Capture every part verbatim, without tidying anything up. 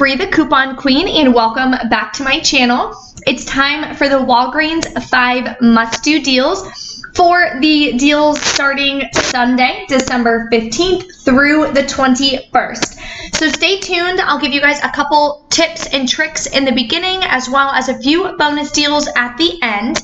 Bree the Coupon Queen, and welcome back to my channel. It's time for the Walgreens five must-do deals for the deals starting Sunday, December fifteenth through the twenty-first. So stay tuned. I'll give you guys a couple tips and tricks in the beginning, as well as a few bonus deals at the end.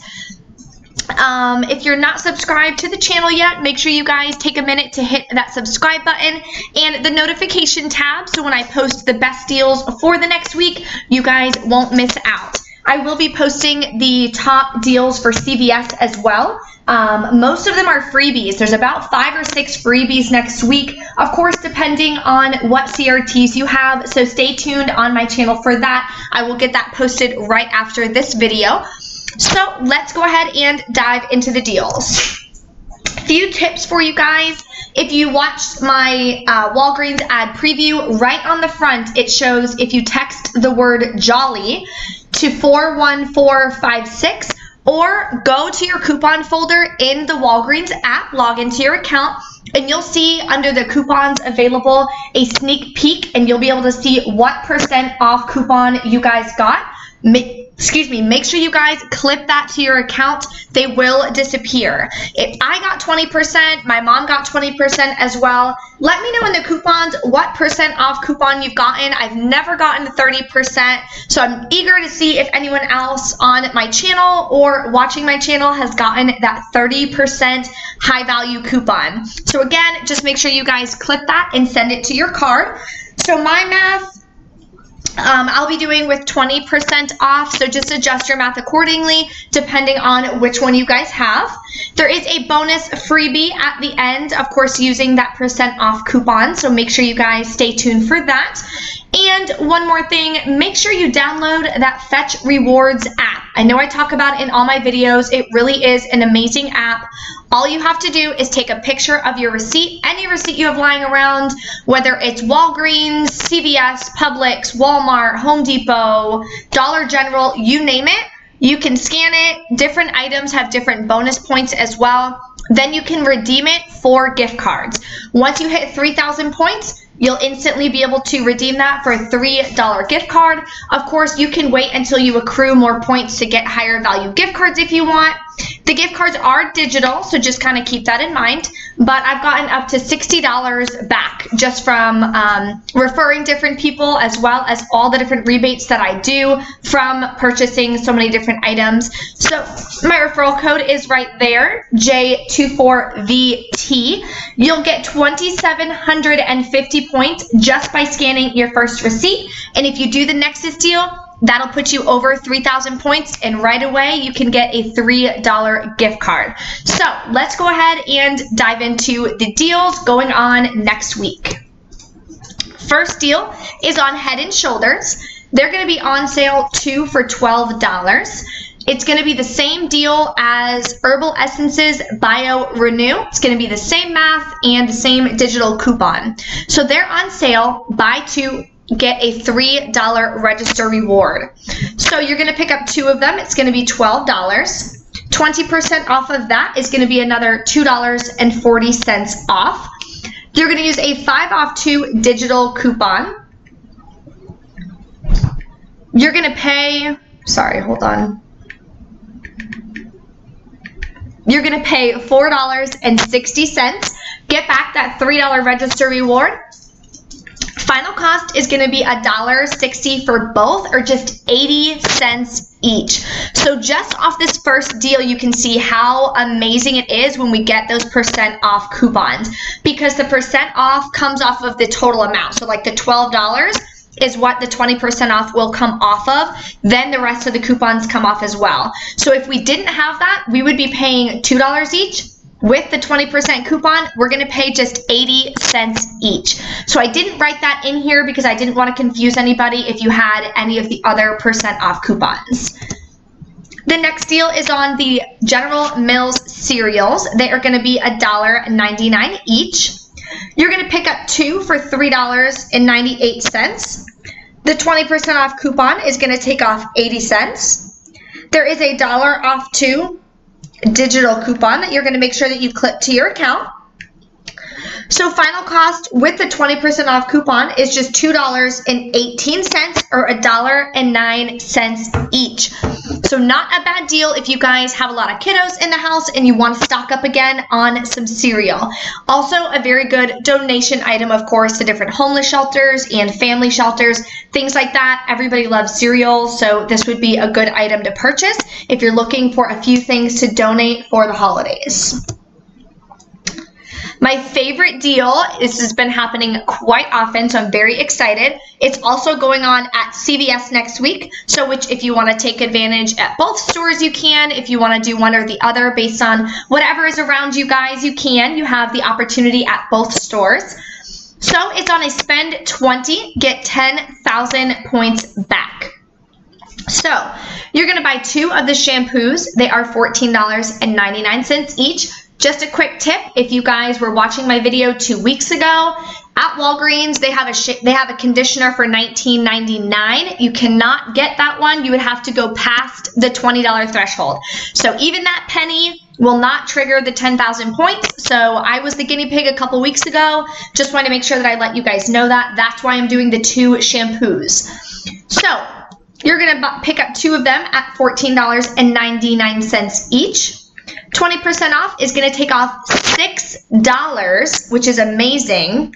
Um, if you're not subscribed to the channel yet, make sure you guys take a minute to hit that subscribe button and the notification tab, so when I post the best deals for the next week, you guys won't miss out. I will be posting the top deals for C V S as well. Um, most of them are freebies. There's about five or six freebies next week, of course, depending on what C R Ts you have, so stay tuned on my channel for that. I will get that posted right after this video. So let's go ahead and dive into the deals. Few tips for you guys. If you watched my uh, Walgreens ad preview, right on the front it shows if you text the word Jolly to four one four five six or go to your coupon folder in the Walgreens app, log into your account, and you'll see under the coupons available a sneak peek, and you'll be able to see what percent off coupon you guys got. Make Excuse me, make sure you guys clip that to your account. They will disappear. If I got twenty percent, my mom got twenty percent as well. Let me know in the coupons what percent off coupon you've gotten. I've never gotten thirty percent, so I'm eager to see if anyone else on my channel or watching my channel has gotten that thirty percent high value coupon. So again, just make sure you guys clip that and send it to your card. So my math, Um, I'll be doing with twenty percent off, so just adjust your math accordingly depending on which one you guys have. There is a bonus freebie at the end, of course, using that percent off coupon, so make sure you guys stay tuned for that. And one more thing, make sure you download that Fetch Rewards app. I know I talk about it in all my videos. It really is an amazing app. All you have to do is take a picture of your receipt, any receipt you have lying around, whether it's Walgreens, C V S, Publix, Walmart, Home Depot, Dollar General, you name it. You can scan it. Different items have different bonus points as well. Then you can redeem it for gift cards. Once you hit three thousand points, you'll instantly be able to redeem that for a three dollar gift card. Of course, you can wait until you accrue more points to get higher value gift cards if you want. The gift cards are digital, so just kind of keep that in mind. But I've gotten up to sixty dollars back just from um, referring different people, as well as all the different rebates that I do from purchasing so many different items. So my referral code is right there, J two four V T. You'll get two thousand seven hundred fifty points just by scanning your first receipt. And if you do the Nexus deal, that'll put you over three thousand points, and right away you can get a three dollar gift card. So let's go ahead and dive into the deals going on next week. First deal is on Head and Shoulders. They're going to be on sale two for twelve dollars. It's going to be the same deal as Herbal Essences Bio Renew. It's going to be the same math and the same digital coupon. So they're on sale, buy two, get a three dollar register reward. So you're going to pick up two of them. It's going to be twelve dollars. twenty percent off of that is going to be another two dollars and forty cents off. You're going to use a five off two digital coupon. You're going to pay, sorry, hold on. You're going to pay four dollars and sixty cents. Get back that three dollar register reward. Final cost is going to be one dollar and sixty cents for both, or just eighty cents each. So just off this first deal, you can see how amazing it is when we get those percent off coupons, because the percent off comes off of the total amount. So like the twelve dollars is what the twenty percent off will come off of, then the rest of the coupons come off as well. So if we didn't have that, we would be paying two dollars each. With the twenty percent coupon, we're going to pay just eighty cents each. So I didn't write that in here because I didn't want to confuse anybody if you had any of the other percent off coupons. The next deal is on the General Mills cereals. They are going to be one dollar and ninety-nine cents each. You're going to pick up two for three dollars and ninety-eight cents. The twenty percent off coupon is going to take off eighty cents. There is a dollar off two digital coupon that you're going to make sure that you clip to your account. So final cost with the twenty percent off coupon is just two dollars and eighteen cents or one dollar and nine cents each. So not a bad deal if you guys have a lot of kiddos in the house and you want to stock up again on some cereal. Also a very good donation item, of course, to different homeless shelters and family shelters, things like that. Everybody loves cereal, so this would be a good item to purchase if you're looking for a few things to donate for the holidays. My favorite deal, this has been happening quite often, so I'm very excited. It's also going on at C V S next week, so which if you want to take advantage at both stores, you can. If you want to do one or the other based on whatever is around you guys, you can. You have the opportunity at both stores. So it's on a spend twenty, get ten thousand points back. So you're going to buy two of the shampoos. They are fourteen dollars and ninety-nine cents each. Just a quick tip, if you guys were watching my video two weeks ago, at Walgreens, they have a sh they have a conditioner for nineteen ninety-nine. You cannot get that one. You would have to go past the twenty dollar threshold. So even that penny will not trigger the ten thousand points. So I was the guinea pig a couple weeks ago. Just wanted to make sure that I let you guys know that. That's why I'm doing the two shampoos. So you're going to pick up two of them at fourteen dollars and ninety-nine cents each. twenty percent off is going to take off six dollars, which is amazing.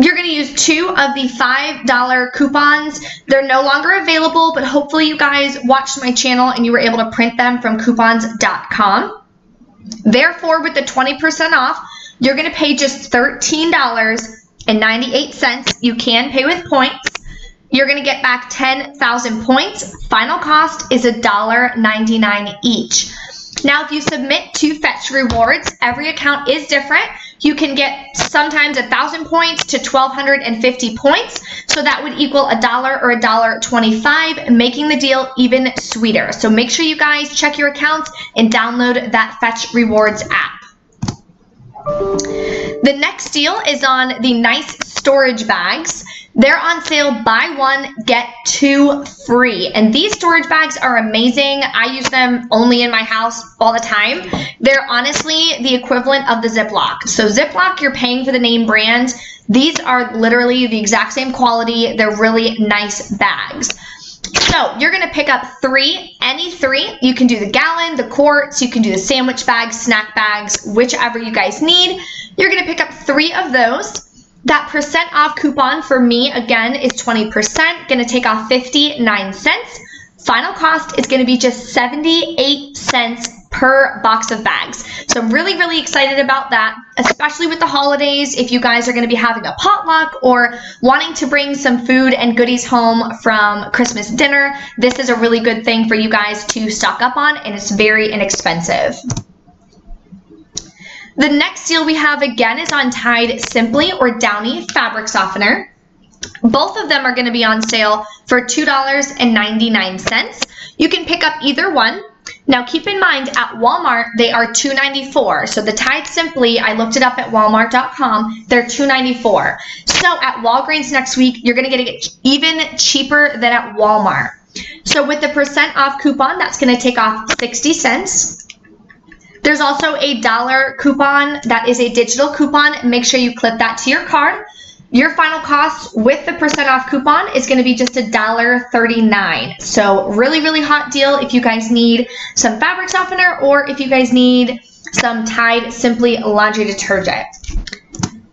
You're going to use two of the five dollar coupons. They're no longer available, but hopefully you guys watched my channel and you were able to print them from coupons dot com. Therefore, with the twenty percent off, you're going to pay just thirteen dollars and ninety-eight cents. You can pay with points. You're going to get back ten thousand points. Final cost is one dollar and ninety-nine cents each. Now, if you submit to Fetch Rewards, every account is different. You can get sometimes one thousand points to one thousand two hundred fifty points. So that would equal one dollar or one dollar and twenty-five cents, making the deal even sweeter. So make sure you guys check your accounts and download that Fetch Rewards app. The next deal is on the nice storage bags. They're on sale, buy one, get two free. And these storage bags are amazing. I use them only in my house all the time. They're honestly the equivalent of the Ziploc. So Ziploc, you're paying for the name brand. These are literally the exact same quality. They're really nice bags. So you're going to pick up three, any three. You can do the gallon, the quarts, you can do the sandwich bags, snack bags, whichever you guys need. You're going to pick up three of those. That percent off coupon for me, again, is twenty percent, going to take off fifty-nine cents. Final cost is going to be just seventy-eight cents per box of bags. So I'm really, really excited about that, especially with the holidays. If you guys are going to be having a potluck or wanting to bring some food and goodies home from Christmas dinner, this is a really good thing for you guys to stock up on, and it's very inexpensive. The next deal we have again is on Tide Simply or Downy fabric softener. Both of them are going to be on sale for two dollars and ninety-nine cents. You can pick up either one. Now keep in mind, at Walmart, they are two ninety-four. So the Tide Simply, I looked it up at walmart dot com, they're two ninety-four. So at Walgreens next week, you're going to get it even cheaper than at Walmart. So with the percent off coupon, that's going to take off sixty cents. There's also a dollar coupon that is a digital coupon. Make sure you clip that to your card. Your final cost with the percent off coupon is going to be just one dollar and thirty-nine cents. So really, really hot deal if you guys need some fabric softener or if you guys need some Tide Simply laundry detergent.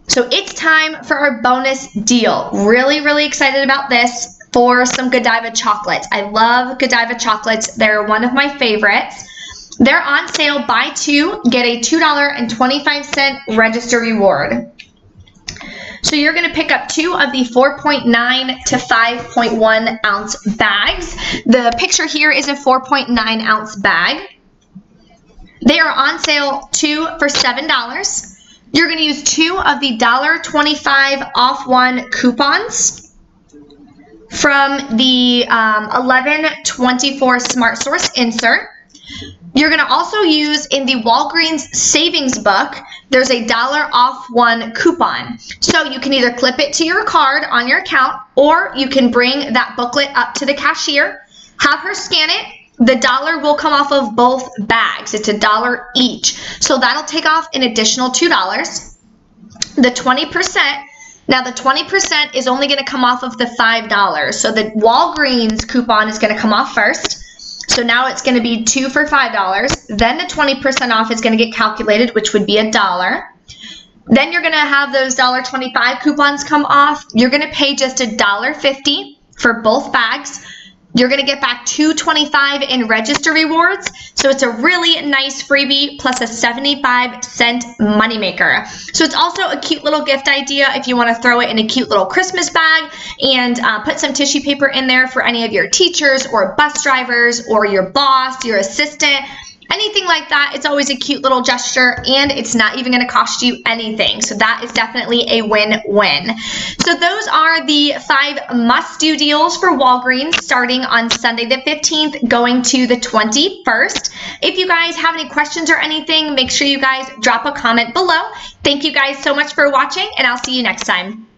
So it's time for our bonus deal. Really, really excited about this for some Godiva chocolates. I love Godiva chocolates. They're one of my favorites. They're on sale, buy two, get a two dollars and twenty-five cents register reward. So you're going to pick up two of the four point nine to five point one ounce bags. The picture here is a four point nine ounce bag. They are on sale two for seven dollars. You're going to use two of the one dollar and twenty-five cents off one coupons from the um, eleven twenty-four Smart Source insert. You're going to also use in the Walgreens savings book, there's a dollar off one coupon. So you can either clip it to your card on your account, or you can bring that booklet up to the cashier, have her scan it. The dollar will come off of both bags. It's a dollar each. So that'll take off an additional two dollars. the twenty percent. Now the twenty percent is only going to come off of the five dollars. So the Walgreens coupon is going to come off first. So now it's going to be two for five dollars. Then the twenty percent off is going to get calculated, which would be a dollar. Then you're going to have those one twenty-five coupons come off. You're going to pay just one fifty for both bags. You're going to get back two twenty-five in register rewards. So it's a really nice freebie plus a seventy-five cent moneymaker. So it's also a cute little gift idea if you want to throw it in a cute little Christmas bag and uh, put some tissue paper in there for any of your teachers or bus drivers or your boss, your assistant, anything like that. It's always a cute little gesture and it's not even going to cost you anything. So that is definitely a win-win. So those are the five must-do deals for Walgreens starting on Sunday the fifteenth going to the twenty-first. If you guys have any questions or anything, make sure you guys drop a comment below. Thank you guys so much for watching and I'll see you next time.